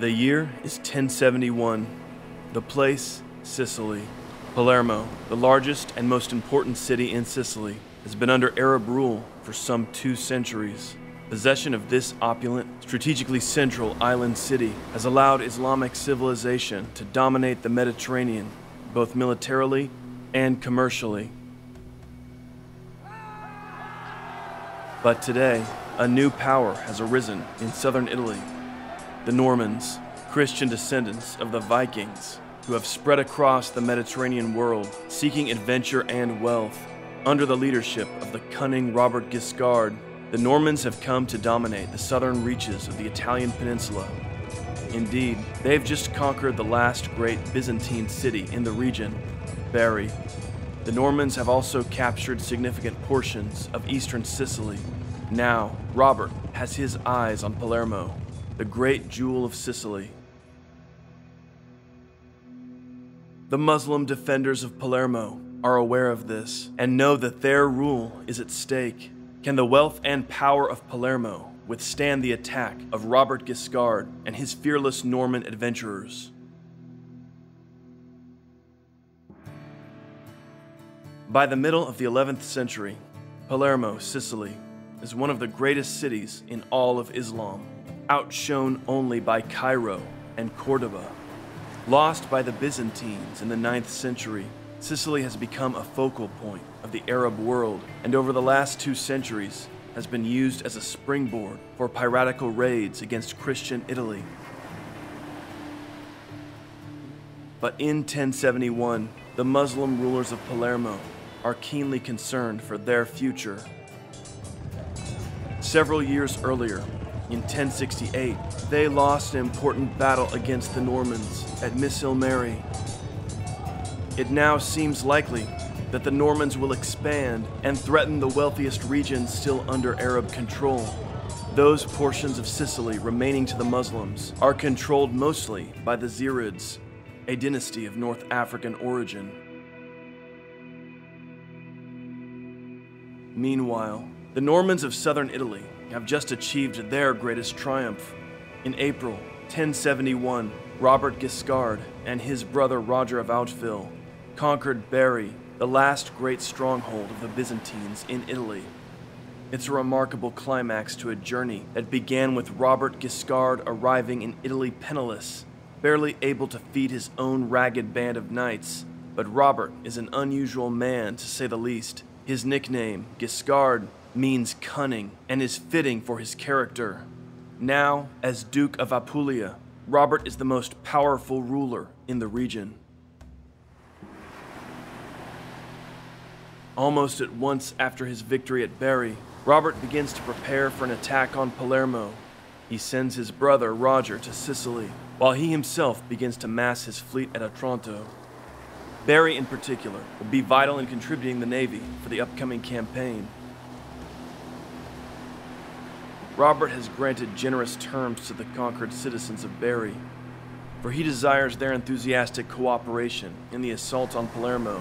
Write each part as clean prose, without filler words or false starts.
The year is 1071. The place, Sicily. Palermo, the largest and most important city in Sicily, has been under Arab rule for some 2 centuries. Possession of this opulent, strategically central island city has allowed Islamic civilization to dominate the Mediterranean, both militarily and commercially. But today, a new power has arisen in southern Italy. The Normans, Christian descendants of the Vikings, who have spread across the Mediterranean world, seeking adventure and wealth. Under the leadership of the cunning Robert Guiscard, the Normans have come to dominate the southern reaches of the Italian peninsula. Indeed, they have just conquered the last great Byzantine city in the region, Bari. The Normans have also captured significant portions of eastern Sicily. Now, Robert has his eyes on Palermo, the great jewel of Sicily. The Muslim defenders of Palermo are aware of this and know that their rule is at stake. Can the wealth and power of Palermo withstand the attack of Robert Guiscard and his fearless Norman adventurers? By the middle of the 11th century, Palermo, Sicily, is one of the greatest cities in all of Islam, outshone only by Cairo and Cordoba. Lost by the Byzantines in the 9th century, Sicily has become a focal point of the Arab world, and over the last 2 centuries has been used as a springboard for piratical raids against Christian Italy. But in 1071, the Muslim rulers of Palermo are keenly concerned for their future. Several years earlier, in 1068, they lost an important battle against the Normans at Misilmeri. It now seems likely that the Normans will expand and threaten the wealthiest regions still under Arab control. Those portions of Sicily remaining to the Muslims are controlled mostly by the Zirids, a dynasty of North African origin. Meanwhile, the Normans of southern Italy have just achieved their greatest triumph. In April 1071, Robert Guiscard and his brother Roger of Hauteville conquered Bari, the last great stronghold of the Byzantines in Italy. It's a remarkable climax to a journey that began with Robert Guiscard arriving in Italy penniless, barely able to feed his own ragged band of knights. But Robert is an unusual man, to say the least. His nickname, Guiscard, means cunning and is fitting for his character. Now, as Duke of Apulia, Robert is the most powerful ruler in the region. Almost at once after his victory at Bari, Robert begins to prepare for an attack on Palermo. He sends his brother Roger to Sicily, while he himself begins to mass his fleet at Otranto. Bari in particular will be vital in contributing the navy for the upcoming campaign. Robert has granted generous terms to the conquered citizens of Bari, for he desires their enthusiastic cooperation in the assault on Palermo.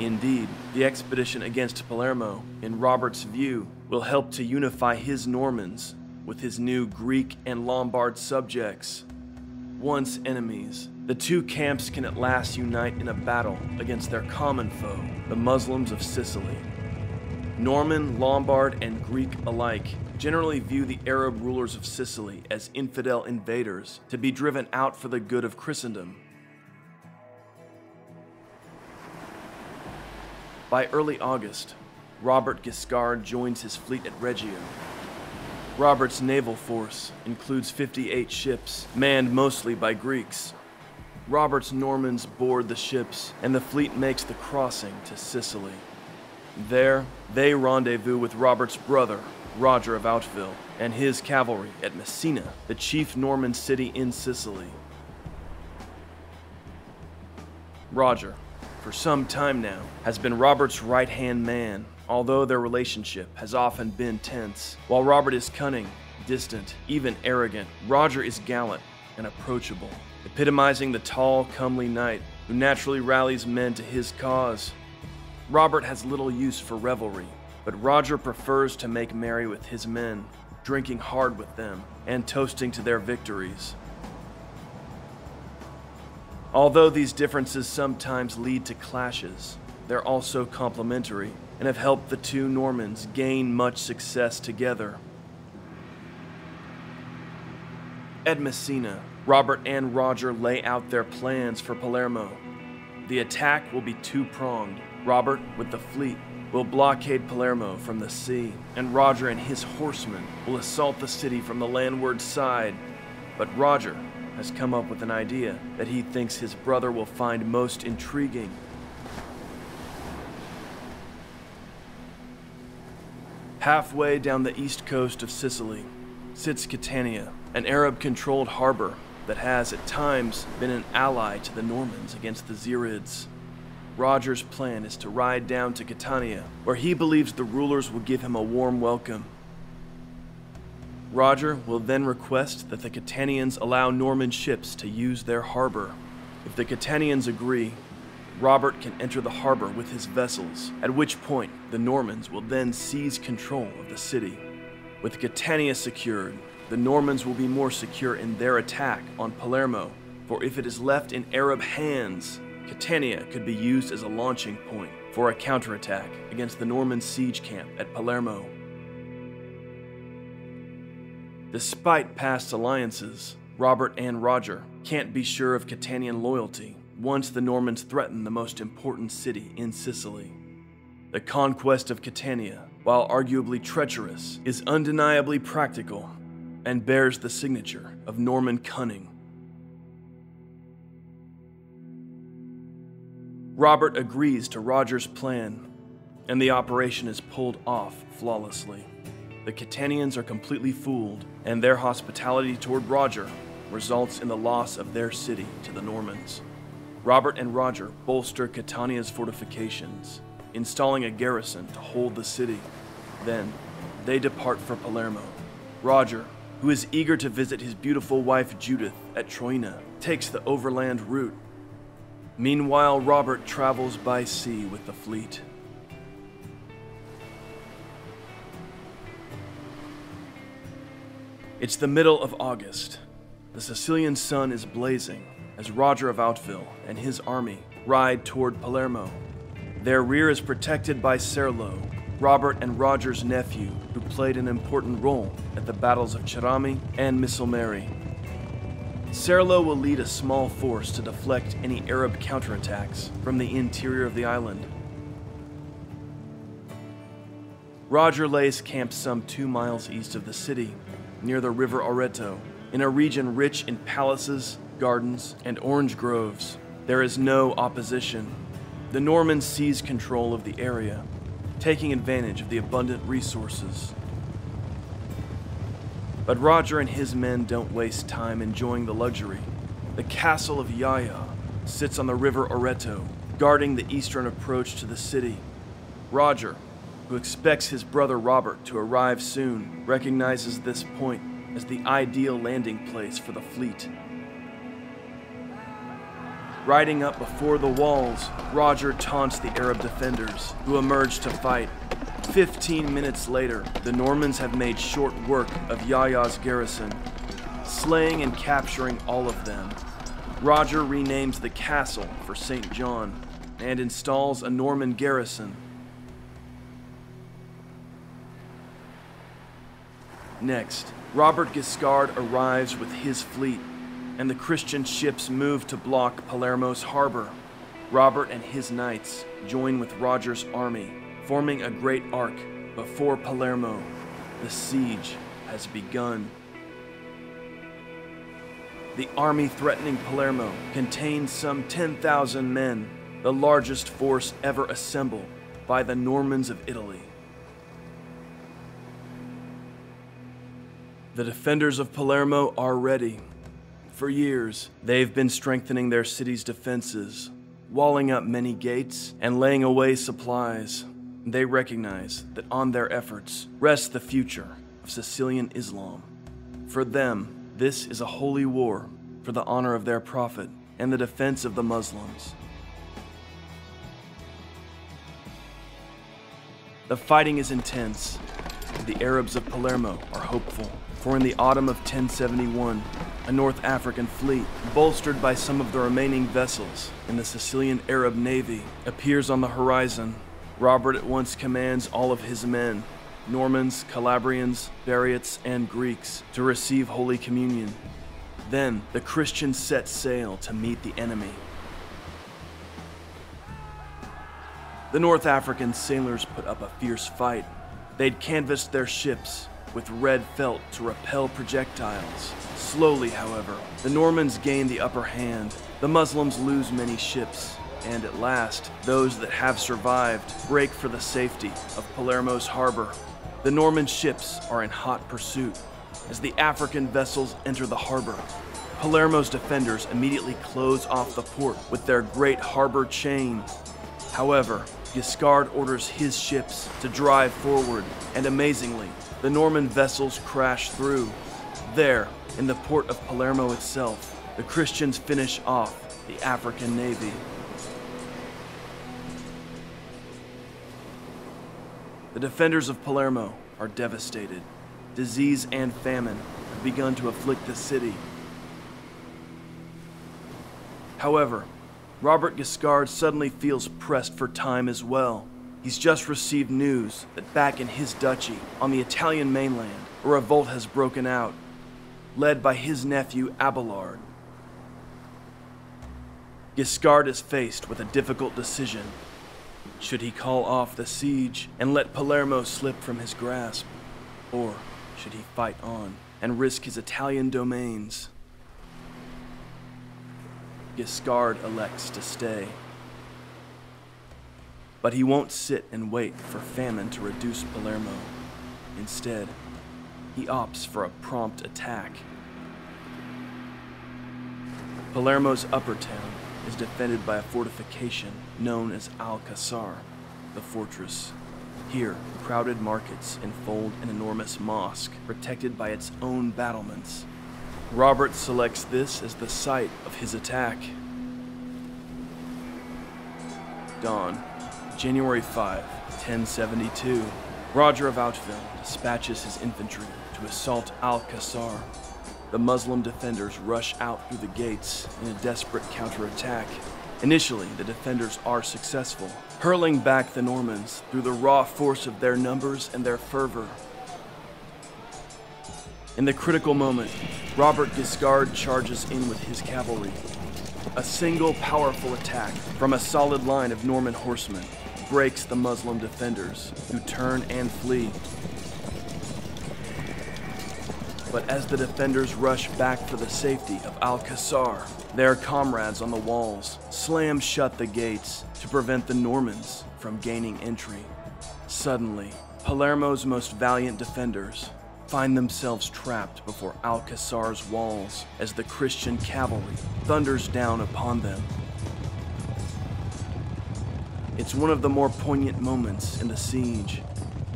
Indeed, the expedition against Palermo, in Robert's view, will help to unify his Normans with his new Greek and Lombard subjects. Once enemies, the two camps can at last unite in a battle against their common foe, the Muslims of Sicily. Norman, Lombard, and Greek alike generally view the Arab rulers of Sicily as infidel invaders to be driven out for the good of Christendom. By early August, Robert Guiscard joins his fleet at Reggio. Robert's naval force includes 58 ships, manned mostly by Greeks. Robert's Normans board the ships, and the fleet makes the crossing to Sicily. There, they rendezvous with Robert's brother, Roger of Hauteville, and his cavalry at Messina, the chief Norman city in Sicily. Roger, for some time now, has been Robert's right-hand man, although their relationship has often been tense. While Robert is cunning, distant, even arrogant, Roger is gallant and approachable, epitomizing the tall, comely knight who naturally rallies men to his cause. Robert has little use for revelry, but Roger prefers to make merry with his men, drinking hard with them and toasting to their victories. Although these differences sometimes lead to clashes, they're also complementary and have helped the two Normans gain much success together. At Messina, Robert and Roger lay out their plans for Palermo. The attack will be two-pronged. Robert, with the fleet, will blockade Palermo from the sea, and Roger and his horsemen will assault the city from the landward side. But Roger has come up with an idea that he thinks his brother will find most intriguing. Halfway down the east coast of Sicily sits Catania, an Arab-controlled harbor that has, at times, been an ally to the Normans against the Zirids. Roger's plan is to ride down to Catania, where he believes the rulers will give him a warm welcome. Roger will then request that the Catanians allow Norman ships to use their harbor. If the Catanians agree, Robert can enter the harbor with his vessels, at which point the Normans will then seize control of the city. With Catania secured, the Normans will be more secure in their attack on Palermo, for if it is left in Arab hands, Catania could be used as a launching point for a counterattack against the Norman siege camp at Palermo. Despite past alliances, Robert and Roger can't be sure of Catanian loyalty once the Normans threaten the most important city in Sicily. The conquest of Catania, while arguably treacherous, is undeniably practical and bears the signature of Norman cunning. Robert agrees to Roger's plan, and the operation is pulled off flawlessly. The Catanians are completely fooled, and their hospitality toward Roger results in the loss of their city to the Normans. Robert and Roger bolster Catania's fortifications, installing a garrison to hold the city. Then, they depart for Palermo. Roger, who is eager to visit his beautiful wife Judith at Troina, takes the overland route. Meanwhile, Robert travels by sea with the fleet. It's the middle of August. The Sicilian sun is blazing as Roger of Hauteville and his army ride toward Palermo. Their rear is protected by Serlo, Robert and Roger's nephew, who played an important role at the battles of Cerami and Missolmeri. Serlo will lead a small force to deflect any Arab counterattacks from the interior of the island. Roger lays camp some 2 miles east of the city, near the river Oreto, in a region rich in palaces, gardens, and orange groves. There is no opposition. The Normans seize control of the area, taking advantage of the abundant resources. But Roger and his men don't waste time enjoying the luxury. The castle of Yahya sits on the river Oreto, guarding the eastern approach to the city. Roger, who expects his brother Robert to arrive soon, recognizes this point as the ideal landing place for the fleet. Riding up before the walls, Roger taunts the Arab defenders, who emerge to fight. 15 minutes later, the Normans have made short work of Yahya's garrison, slaying and capturing all of them. Roger renames the castle for St. John and installs a Norman garrison. Next, Robert Guiscard arrives with his fleet, and the Christian ships move to block Palermo's harbor. Robert and his knights join with Roger's army, forming a great arc before Palermo. The siege has begun. The army threatening Palermo contains some 10,000 men, the largest force ever assembled by the Normans of Italy. The defenders of Palermo are ready. For years, they've been strengthening their city's defenses, walling up many gates and laying away supplies. They recognize that on their efforts rests the future of Sicilian Islam. For them, this is a holy war for the honor of their prophet and the defense of the Muslims. The fighting is intense. The Arabs of Palermo are hopeful, for in the autumn of 1071, a North African fleet, bolstered by some of the remaining vessels, and the Sicilian Arab navy appears on the horizon. Robert at once commands all of his men, Normans, Calabrians, Bariots, and Greeks, to receive Holy Communion. Then, the Christians set sail to meet the enemy. The North African sailors put up a fierce fight. They'd canvassed their ships with red felt to repel projectiles. Slowly, however, the Normans gain the upper hand. The Muslims lose many ships, and at last, those that have survived break for the safety of Palermo's harbor. The Norman ships are in hot pursuit. As the African vessels enter the harbor, Palermo's defenders immediately close off the port with their great harbor chain. However, Guiscard orders his ships to drive forward, and amazingly, the Norman vessels crash through. There, in the port of Palermo itself, the Christians finish off the African navy. The defenders of Palermo are devastated. Disease and famine have begun to afflict the city. However, Robert Guiscard suddenly feels pressed for time as well. He's just received news that back in his duchy, on the Italian mainland, a revolt has broken out, led by his nephew Abelard. Guiscard is faced with a difficult decision. Should he call off the siege and let Palermo slip from his grasp? Or should he fight on and risk his Italian domains? Guiscard elects to stay. But he won't sit and wait for famine to reduce Palermo. Instead, he opts for a prompt attack. Palermo's upper town is defended by a fortification known as Al-Qasr, the fortress. Here, crowded markets enfold an enormous mosque, protected by its own battlements. Robert selects this as the site of his attack. Dawn, January 5, 1072. Roger of Hauteville dispatches his infantry to assault Al-Qasr. The Muslim defenders rush out through the gates in a desperate counterattack. Initially, the defenders are successful, hurling back the Normans through the raw force of their numbers and their fervor. In the critical moment, Robert Guiscard charges in with his cavalry. A single powerful attack from a solid line of Norman horsemen breaks the Muslim defenders, who turn and flee. But as the defenders rush back for the safety of Al-Qasr, their comrades on the walls slam shut the gates to prevent the Normans from gaining entry. Suddenly, Palermo's most valiant defenders find themselves trapped before Al-Qasr's walls as the Christian cavalry thunders down upon them. It's one of the more poignant moments in the siege.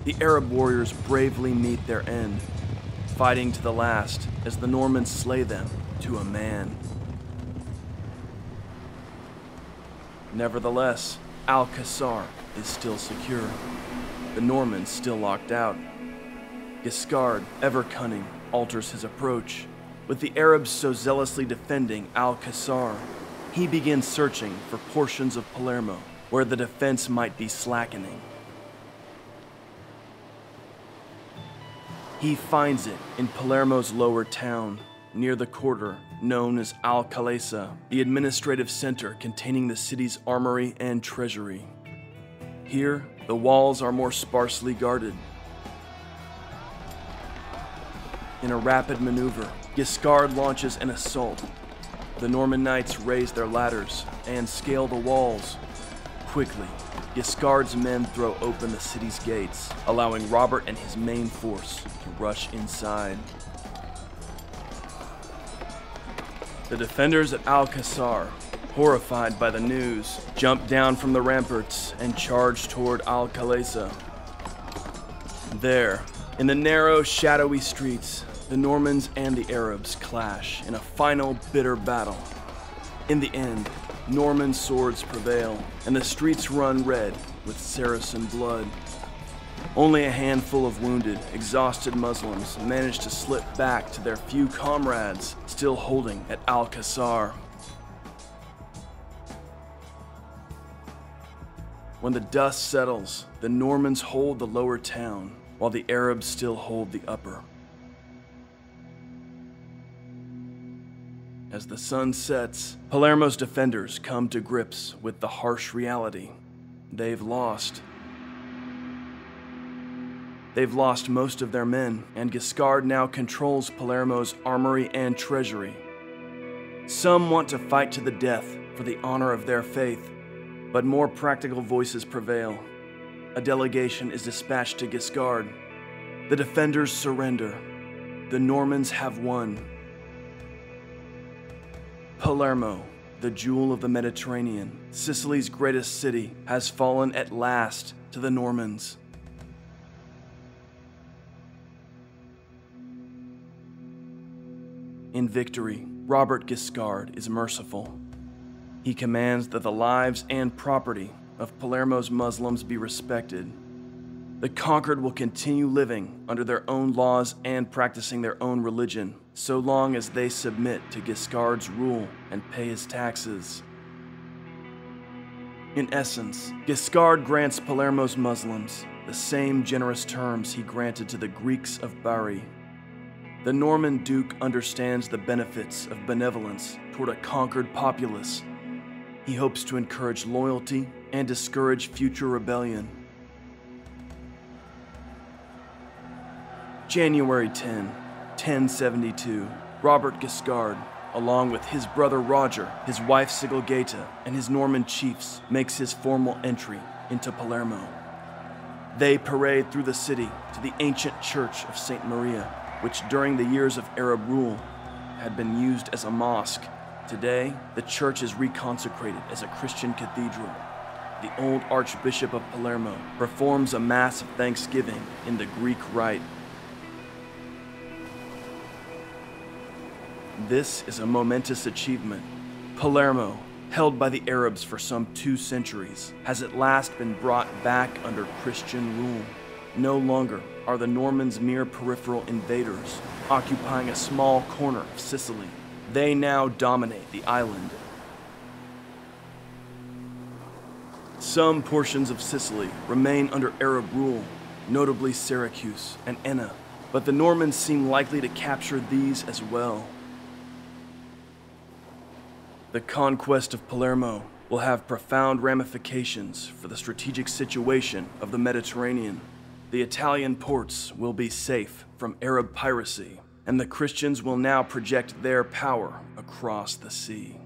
The Arab warriors bravely meet their end, fighting to the last as the Normans slay them to a man. Nevertheless, Al-Qasr is still secure, the Normans still locked out. Guiscard, ever cunning, alters his approach. With the Arabs so zealously defending Al-Qasr, he begins searching for portions of Palermo where the defense might be slackening. He finds it in Palermo's lower town, near the quarter known as Al-Khalisa, the administrative center containing the city's armory and treasury. Here, the walls are more sparsely guarded. In a rapid maneuver, Guiscard launches an assault. The Norman knights raise their ladders and scale the walls. Quickly, Guiscard's men throw open the city's gates, allowing Robert and his main force to rush inside. The defenders at Al-Qasr, horrified by the news, jump down from the ramparts and charge toward Al-Khalisa. There, in the narrow, shadowy streets, the Normans and the Arabs clash in a final, bitter battle. In the end, Norman swords prevail, and the streets run red with Saracen blood. Only a handful of wounded, exhausted Muslims managed to slip back to their few comrades still holding at Al-Qasr. When the dust settles, the Normans hold the lower town, while the Arabs still hold the upper. As the sun sets, Palermo's defenders come to grips with the harsh reality. They've lost. They've lost most of their men, and Guiscard now controls Palermo's armory and treasury. Some want to fight to the death for the honor of their faith, but more practical voices prevail. A delegation is dispatched to Guiscard. The defenders surrender. The Normans have won. Palermo, the jewel of the Mediterranean, Sicily's greatest city, has fallen at last to the Normans. In victory, Robert Guiscard is merciful. He commands that the lives and property of Palermo's Muslims be respected. The conquered will continue living under their own laws and practicing their own religion, so long as they submit to Guiscard's rule and pay his taxes. In essence, Guiscard grants Palermo's Muslims the same generous terms he granted to the Greeks of Bari. The Norman Duke understands the benefits of benevolence toward a conquered populace. He hopes to encourage loyalty and discourage future rebellion. January 10, 1072, Robert Guiscard, along with his brother Roger, his wife Sigelgaita, and his Norman chiefs, makes his formal entry into Palermo. They parade through the city to the ancient church of St. Maria, which during the years of Arab rule had been used as a mosque. Today, the church is reconsecrated as a Christian cathedral. The old Archbishop of Palermo performs a mass of thanksgiving in the Greek rite. This is a momentous achievement. Palermo, held by the Arabs for some 2 centuries, has at last been brought back under Christian rule. No longer are the Normans mere peripheral invaders, occupying a small corner of Sicily. They now dominate the island. Some portions of Sicily remain under Arab rule, notably Syracuse and Enna, but the Normans seem likely to capture these as well. The conquest of Palermo will have profound ramifications for the strategic situation of the Mediterranean. The Italian ports will be safe from Arab piracy, and the Christians will now project their power across the sea.